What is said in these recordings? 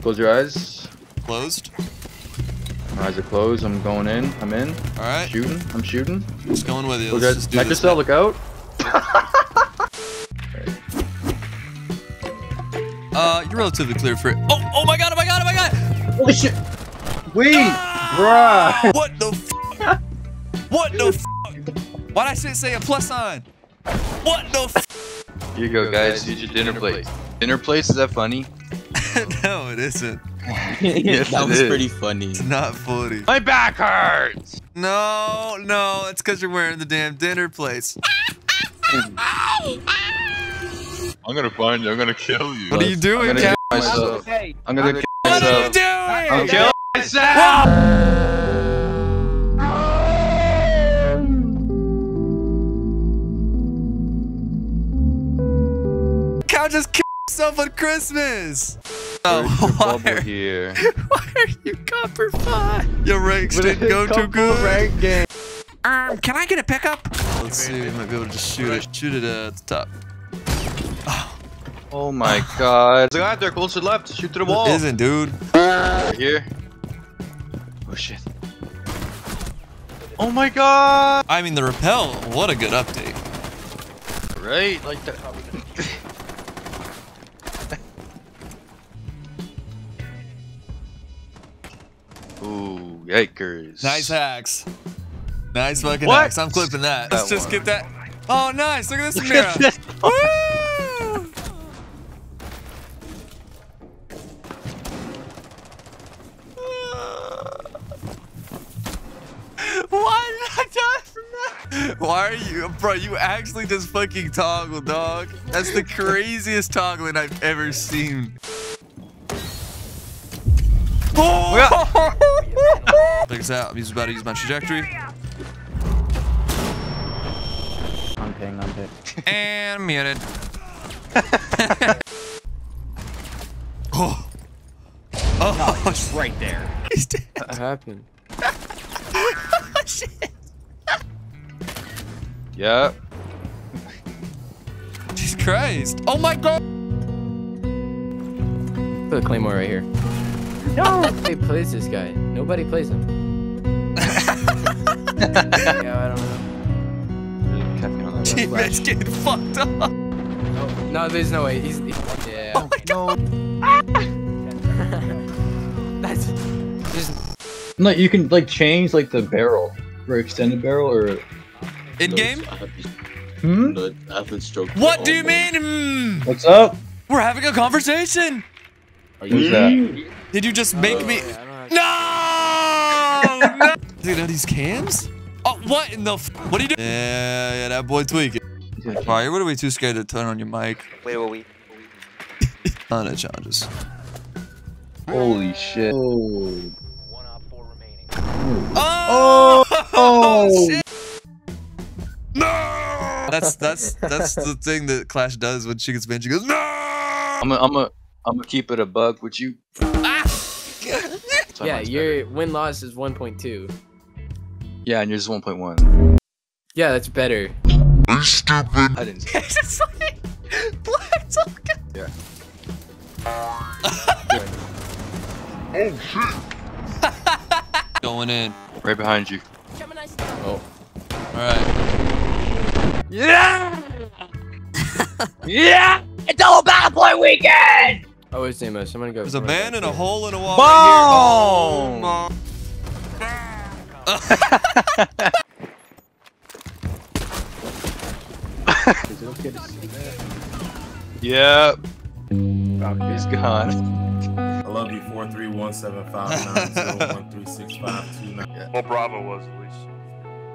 Close your eyes. Closed. My eyes are closed. I'm going in. I'm in. All right. Shooting. I'm shooting. Just going with you. Let's just do this. Look out. You're relatively clear for it. Oh, oh my god, oh my god, oh my god! Holy shit! Wait! Ah! Bruh! What the f? What the f? Why'd I say a plus sign? What the f? Here you go, guys. Use your dinner plate. Dinner plate? Is that funny? No, it isn't. Yes, that was pretty funny. It's not funny. My back hurts! No, no, it's because you're wearing the damn dinner plates. I'm gonna find you. I'm gonna kill you. What are you doing, Cap? I'm gonna kill myself. What are you doing? I'm killing myself. Cal just killed himself on Christmas. Oh, why are you copper pie? Your ranks didn't go too good. Rank game. Can I get a pickup? Let's see. We might be able to just shoot it. Shoot it at the top. Oh my god. There's a guy out there, closer left. Shoot through the wall. It isn't, dude. Right here. Oh shit. Oh my god. I mean, the rappel, what a good update. Right? Like that. Ooh, yikers. Nice hacks. Nice fucking hacks. I'm clipping that. Let's just get that. Oh, nice. Look at this mirror. Woo! Why are you, bro? You actually just fucking toggle, dog. That's the craziest toggling I've ever seen. Oh! Check this out. I'm just about to use my trajectory. I'm ping, I'm ping. And muted. Oh. Oh, it's right there. He's dead. What happened? Shit. Yeah. Jesus Christ. Oh my god. Put a claymore right here. No! Nobody plays this guy. Nobody plays him. Yeah, I don't know. Teammates getting fucked up. No, no, there's no way. He's. Yeah. Oh my god. That's. Just. No, you can, like, change, like, the barrel. Or extended barrel or. In game? Hmm? What do you mean? What's up? We're having a conversation. Are you that? Did you just make me? No! No! Dude, are these cams? Oh, what in the? What are you doing? Yeah, yeah, that boy tweaking. Why? What are we too scared to turn on your mic? Wait, what we? Ton of challenges. Holy shit! Oh! Oh! Oh shit! No! That's the thing that Clash does when she gets mad. She goes, no! I'm gonna keep it a buck with you. Ah! Yeah, your win loss is 1.2. Yeah, and yours is 1.1. Yeah, that's better. You're stupid. I didn't. It's just like black talk. Yeah. Oh shit! Going in. Right behind you. Oh. All right. Yeah! Yeah! It's all Battle Boy weekend! Oh, it's Nemos. I'm gonna go. There's a man in a hole in a wall. Boom! Right here. Boom! Is it okay to see that? Yeah. Oh, he's gone. I love you. 4317590136529. Well, Bravo was at least.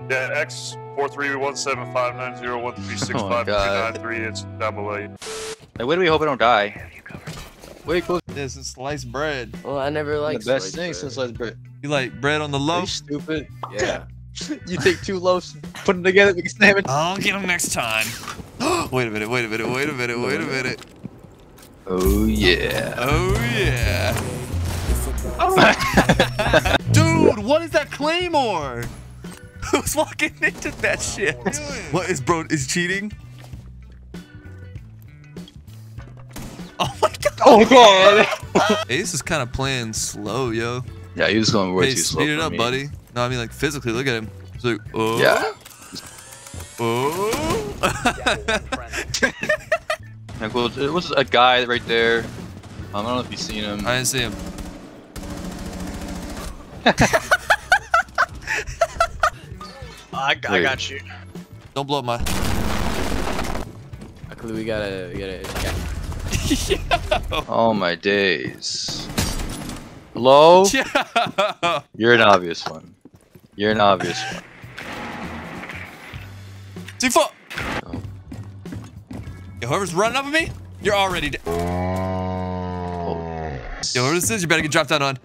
Yeah, X4317590136529 it's double A. Hey, where do we hope I don't die? Wait, close. This is sliced bread. Well, I never liked the best thing since sliced bread. You like bread on the loaf? Stupid. Yeah. You take two loaves, put them together, make a sandwich. I'll get them next time. Wait a minute. Wait a minute. Wait a minute. Wait a minute. Oh yeah. Oh yeah. Oh. Dude, what is that claymore? Who's walking into that shit? What is bro? Is cheating? Oh my god! Oh god! Hey, this is kind of playing slow, yo. Yeah, he was going way too slow. Speed it up, buddy. No, I mean like physically. Look at him. He's like, oh. Yeah. Oh. Like, well, it was a guy right there. I don't know if you seen him. I didn't see him. I got you. Don't blow up my. Luckily, we gotta. Yeah. Oh my days. Blow. Yeah. You're an obvious one. You're an obvious one. C4. Oh. Yo, whoever's running up at me, you're already dead. Oh. Yo, whoever this is, you better get dropped down on.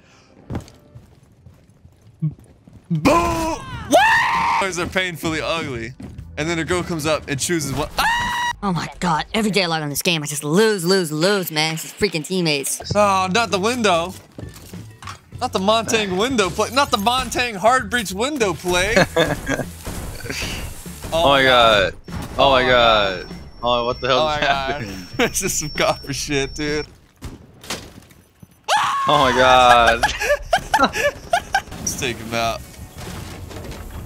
Boo! What? Those are painfully ugly. And then a girl comes up and chooses one. Ah! Oh my god, every day I log on this game, I just lose, man. It's just freaking teammates. Oh, not the window. Not the Montang window play. Not the Montang hard breach window play. Oh my god. Oh my god. Oh, what the hell is happening? This is some copper shit, dude. Oh my god. Let's take him out.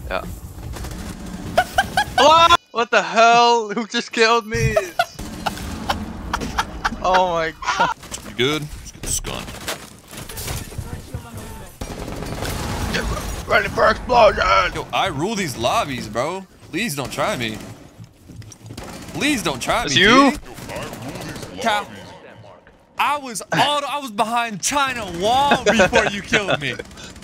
Yeah. Oh, what the hell? Who just killed me? Oh my god. You good? Let's get this gun. Ready for explosion! Yo, I rule these lobbies, bro. Please don't try me. Please don't try me. You? Kyle, I was behind China wall before you killed me.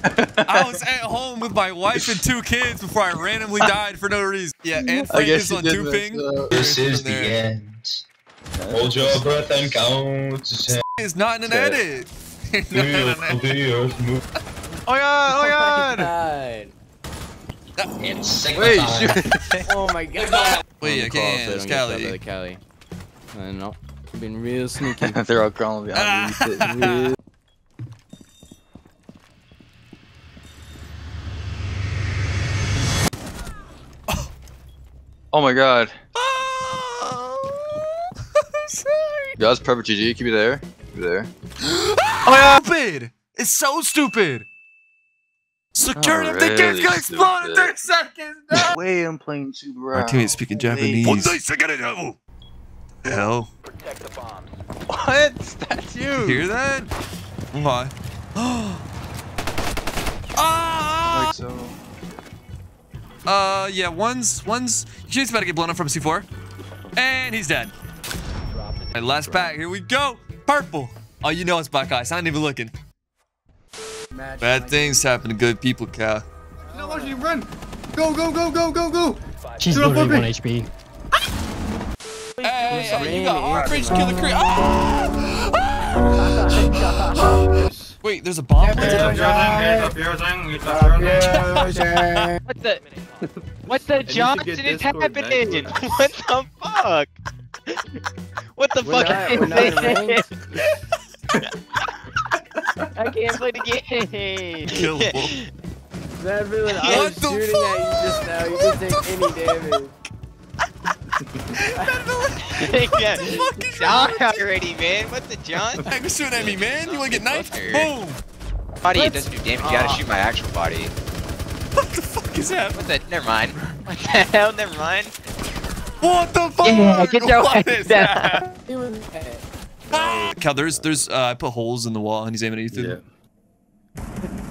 I was at home with my wife and two kids before I randomly died for no reason. Yeah, and Frank is on two ping. This is the end. Hold your breath and count to 10. It's not in an edit. Oh god! Oh god! Wait, shoot! Oh my god! Wait, I can't. It's Callie. I know. I've been real sneaky. They're all crawling behind me. Oh my god. Oh, I'm sorry. Yo, that's perfect, GG. Keep it there. Keep it there. Oh my god! Stupid! It's so stupid! Security of the game's gonna explode in 30 seconds! No way I'm playing super round. My teammate's speaking Japanese. Hell. Protect the bombs. What? That's you. You hear that? Why? Ah! Like so. Yeah, one's. He's about to get blown up from C4. And he's dead. Alright, last pack. Here we go. Purple. Oh, you know it's black ice. I ain't even looking. Bad things happen to good people, Cal. No, run! Go! She's literally 1 HP. Hey, you got hard breach, kill the creep. Oh! Wait, there's a bomb. What the? What the Johnson is happening? What the fuck? What the fuck is this? I can't play the game. Killable. That villain I was shooting at you just now, you didn't take any damage. That villain. What the fuck is already, man. What the John? I was shooting at me, man. You wanna get knifed? Boom. Body doesn't do damage. You gotta shoot my actual body. What the fuck is that? What the? Never mind. What the hell? Never mind. What the fuck? Yeah, get your ass down. It was bad. Cal, there's I put holes in the wall and he's aiming at you through.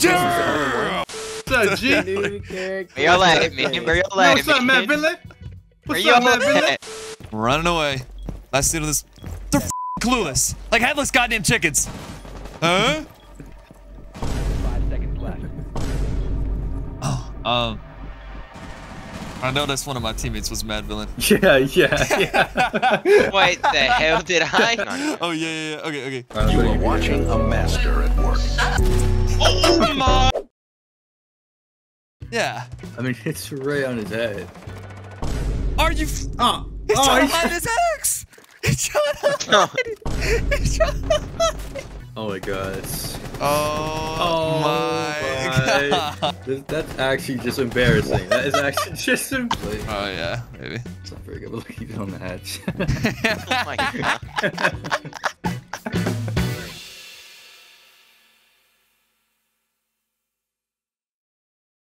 Yeah. What's up, G? Where y'all at, man? Where y'all at, man? What's up, Matt Vinley? What's up, Matt Vinley? Running away. Last scene of this. They're f***ing clueless. Like headless goddamn chickens. Huh? 5 seconds left. Oh. I noticed one of my teammates was Mad Villain. Yeah. What the hell did I? Oh, yeah. Okay. You are watching a master at work. Oh my! Yeah. I mean, it's right on his head. Are you? He's trying to hide his axe. He's trying to hide. Oh my god. Oh my god. That's actually just embarrassing. That is actually just embarrassing. Oh yeah, maybe. It's not very good, but look, he's on the hatch. Oh my god.